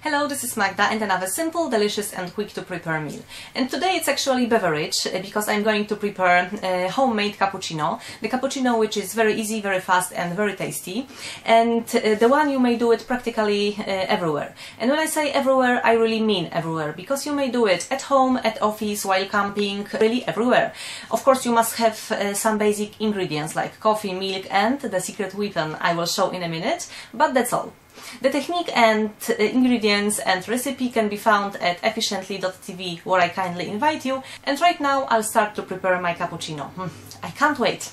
Hello, this is Magda and another simple, delicious and quick to prepare meal. And today it's actually beverage, because I'm going to prepare homemade cappuccino. The cappuccino which is very easy, very fast and very tasty. And the one you may do it practically everywhere. And when I say everywhere, I really mean everywhere, because you may do it at home, at office, while camping, really everywhere. Of course you must have some basic ingredients like coffee, milk and the secret weapon I will show in a minute, but that's all. The technique and ingredients and recipe can be found at Efficiently.tv, where I kindly invite you, and right now I'll start to prepare my cappuccino. I can't wait!